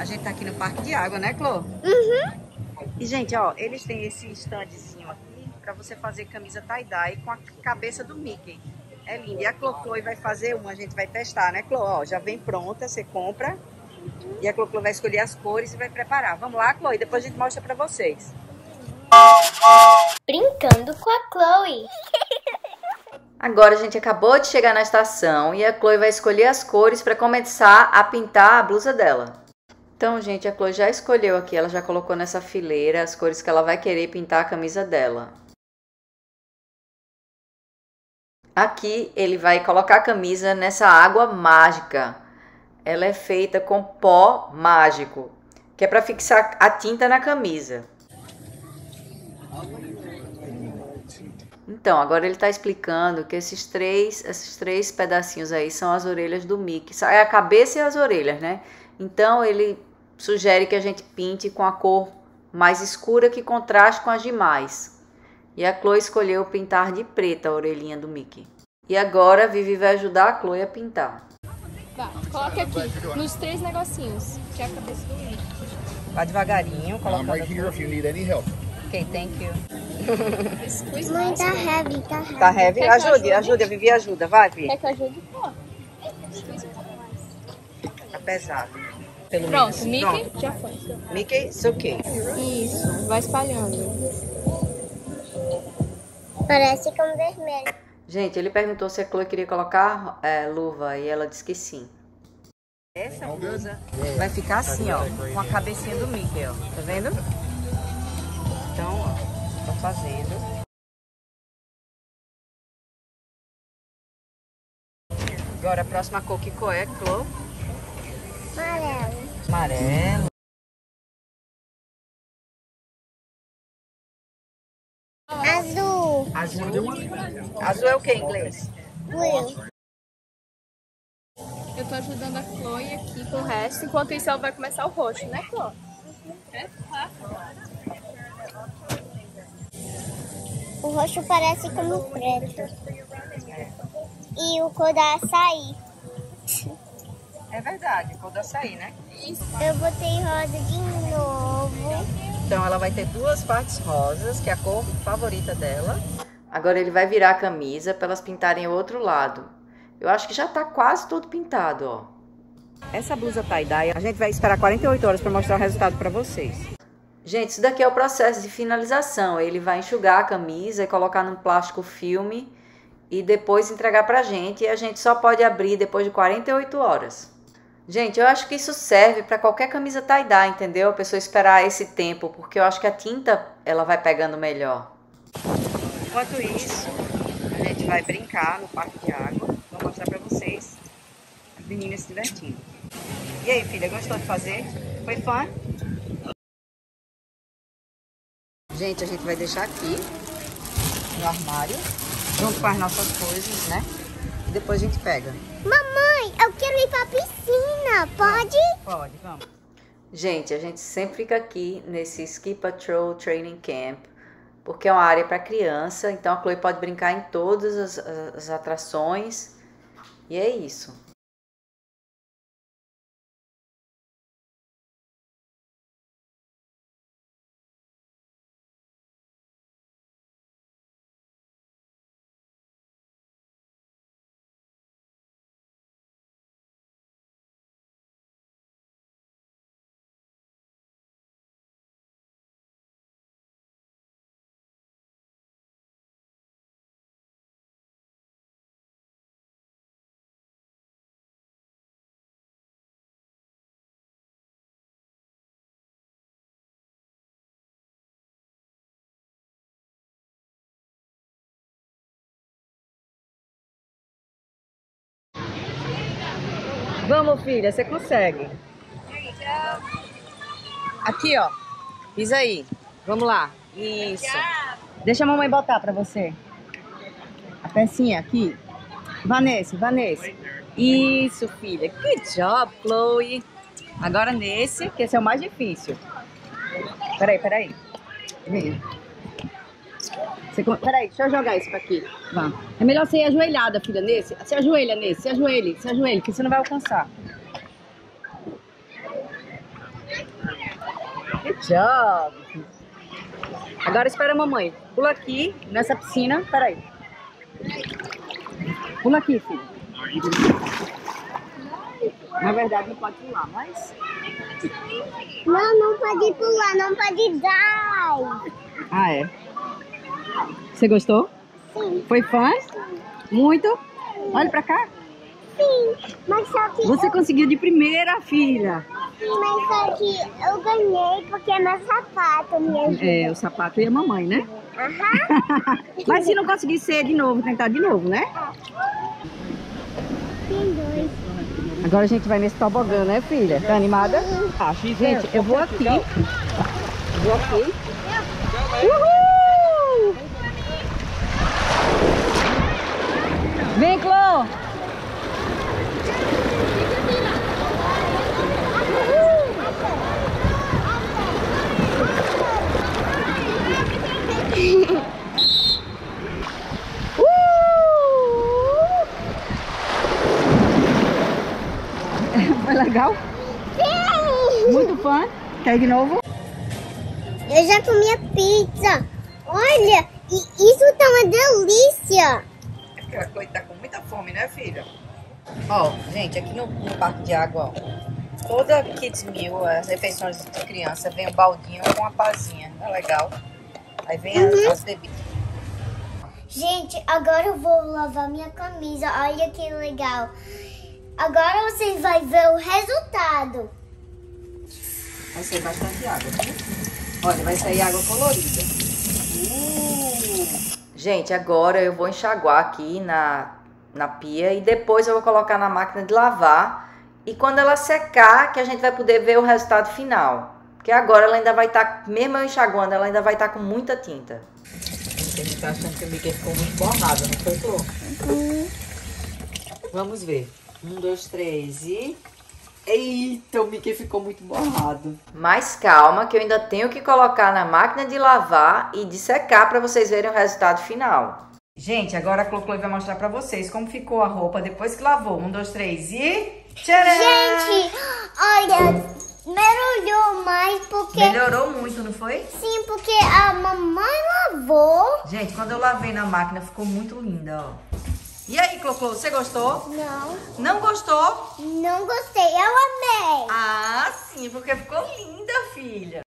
A gente tá aqui no parque de água, né, Clô? Uhum. E, gente, ó, eles têm esse standzinho aqui pra você fazer camisa tie-dye com a cabeça do Mickey. É lindo. E a CloCloe vai fazer uma, a gente vai testar, né, Clô? Ó, já vem pronta, você compra. E a CloCloe vai escolher as cores e vai preparar. Vamos lá, Chloe, depois a gente mostra pra vocês. Brincando com a Chloe. Agora a gente acabou de chegar na estação e a Chloe vai escolher as cores para começar a pintar a blusa dela. Então, gente, a Chloe já escolheu aqui, ela já colocou nessa fileira as cores que ela vai querer pintar a camisa dela. Aqui ele vai colocar a camisa nessa água mágica. Ela é feita com pó mágico, que é para fixar a tinta na camisa. Então, agora ele está explicando que esses três pedacinhos aí são as orelhas do Mickey. É a cabeça e as orelhas, né? Então, ele sugere que a gente pinte com a cor mais escura que contraste com as demais. E a Chloe escolheu pintar de preta a orelhinha do Mickey. E agora a Vivi vai ajudar a Chloe a pintar. Vai, coloca aqui, nos três negocinhos, que é a cabeça do Mickey. Vai devagarinho, coloca aqui. Ok, thank you. Mãe, tá heavy, tá heavy. Tá heavy? Ajude, ajuda, Vivi, ajuda. Vai, Vivi. Quer que ajude? Pô. Tá pesado. Pelo menos. Pronto, Mickey já foi. Mickey, isso aqui. Isso, vai espalhando. Parece com vermelho. Gente, ele perguntou se a Chloe queria colocar luva e ela disse que sim. Essa blusa vai ficar assim, ó, com a cabecinha do Mickey, ó. Tá vendo? Então, ó, tô fazendo. Agora a próxima cor, que cor é, Chloe? Amarelo. Amarelo. Azul. Azul. Azul é o que em inglês? Blue. Eu tô ajudando a Chloe aqui com o resto. Enquanto isso, ela vai começar o roxo, né, Chloe? É? Tá. O roxo parece como preto. E o cor da açaí. É verdade, o cor da açaí, né? Eu botei rosa de novo. Então ela vai ter duas partes rosas, que é a cor favorita dela. Agora ele vai virar a camisa para elas pintarem o outro lado. Eu acho que já tá quase todo pintado, ó. Essa blusa tie-dye, a gente vai esperar 48 horas para mostrar o resultado para vocês. Gente, isso daqui é o processo de finalização. Ele vai enxugar a camisa e colocar num plástico filme e depois entregar pra gente. E a gente só pode abrir depois de 48 horas. Gente, eu acho que isso serve pra qualquer camisa tie-dye, entendeu? A pessoa esperar esse tempo, porque eu acho que a tinta ela vai pegando melhor. Enquanto isso, a gente vai brincar no parque de água. Vou mostrar pra vocês as meninas se divertindo. E aí, filha, gostou de fazer? Foi fã? Gente, a gente vai deixar aqui no armário, junto com as nossas coisas, né? E depois a gente pega. Mamãe, eu quero ir pra piscina, pode? Pode, vamos. Gente, a gente sempre fica aqui nesse Ski Patrol Training Camp, porque é uma área para criança, então a Chloe pode brincar em todas as atrações. E é isso. Vamos, filha, você consegue. Aqui, ó. Pisa aí. Vamos lá. Isso. Deixa a mamãe botar pra você. A pecinha aqui. Vanessa, Vanessa. Isso, filha. Good job, Chloe. Agora nesse, que esse é o mais difícil. Peraí, peraí. Vem. Peraí, deixa eu jogar isso pra aqui. Vá. É melhor você ir ajoelhada, filha, nesse. Se ajoelha, que você não vai alcançar. Good job. Agora espera a mamãe. Pula aqui, nessa piscina. Espera aí. Pula aqui, filho. Na verdade, não pode pular, mas... Não, não pode pular, não pode dar. Ah, é? Você gostou? Sim. Foi fã? Sim. Muito? Sim. Olha pra cá. Sim, mas só que... Você conseguiu de primeira, filha. Sim, mas só que eu ganhei porque é meu sapato, minha ajuda. É, o sapato e a mamãe, né? Aham. Mas se não conseguir ser de novo, tentar de novo, né? Tem dois. Agora a gente vai nesse tobogã, né, filha? Tá animada? Sim. Ah, gente, eu vou aqui. Vou aqui. Uhul! Vem, Chloe! Foi legal? Sim! Muito fã? Quer de novo? Eu já comi a pizza. Olha, isso tá uma delícia. Aquela coisa tá com muita fome, né, filha? Ó, gente, aqui no parque de água, ó, toda Kids Meal, as refeições de criança, vem um baldinho com uma pazinha. Tá legal? Aí vem as bebidas. Gente, agora eu vou lavar minha camisa. Olha que legal. Agora vocês vão ver o resultado. Vai sair bastante água, tá? Olha, vai sair água colorida. Gente, agora eu vou enxaguar aqui na pia e depois eu vou colocar na máquina de lavar. E quando ela secar, que a gente vai poder ver o resultado final. Porque agora ela ainda vai estar, mesmo eu enxaguando, ela ainda vai estar com muita tinta. A gente tá achando que o Mickey ficou muito borrado, não foi, Chloe? Uhum. Vamos ver. 1, 2, 3 e... Eita, o Mickey ficou muito borrado. Mas calma que eu ainda tenho que colocar na máquina de lavar e de secar para vocês verem o resultado final. Gente, agora a CloCloe vai mostrar para vocês como ficou a roupa depois que lavou. 1, 2, 3 e... Tcharam! Gente, olha... Melhorou mais porque... Melhorou muito, não foi? Sim, porque a mamãe lavou. Gente, quando eu lavei na máquina, ficou muito linda, ó. E aí, CloCloe, você gostou? Não. Não gostou? Não gostei, eu amei. Ah, sim, porque ficou linda, filha.